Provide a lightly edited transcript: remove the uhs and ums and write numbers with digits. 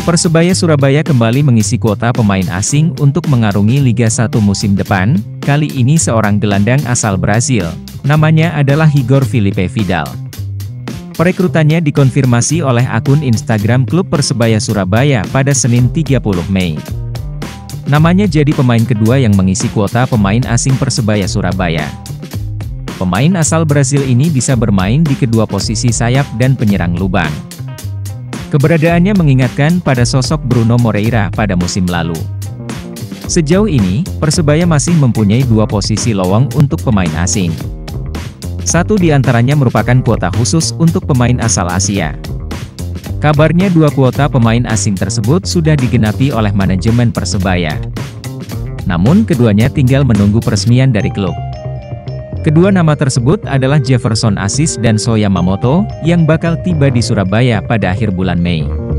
Persebaya Surabaya kembali mengisi kuota pemain asing untuk mengarungi Liga 1 musim depan, kali ini seorang gelandang asal Brasil, namanya adalah Higor Filipe Vidal. Perekrutannya dikonfirmasi oleh akun Instagram klub Persebaya Surabaya pada Senin 30 Mei. Namanya jadi pemain kedua yang mengisi kuota pemain asing Persebaya Surabaya. Pemain asal Brasil ini bisa bermain di kedua posisi sayap dan penyerang lubang. Keberadaannya mengingatkan pada sosok Bruno Moreira pada musim lalu. Sejauh ini, Persebaya masih mempunyai dua posisi lowong untuk pemain asing. Satu di antaranya merupakan kuota khusus untuk pemain asal Asia. Kabarnya dua kuota pemain asing tersebut sudah digenapi oleh manajemen Persebaya. Namun keduanya tinggal menunggu peresmian dari klub. Kedua nama tersebut adalah Jeferson Asis dan Sho Yamamoto, yang bakal tiba di Surabaya pada akhir bulan Mei.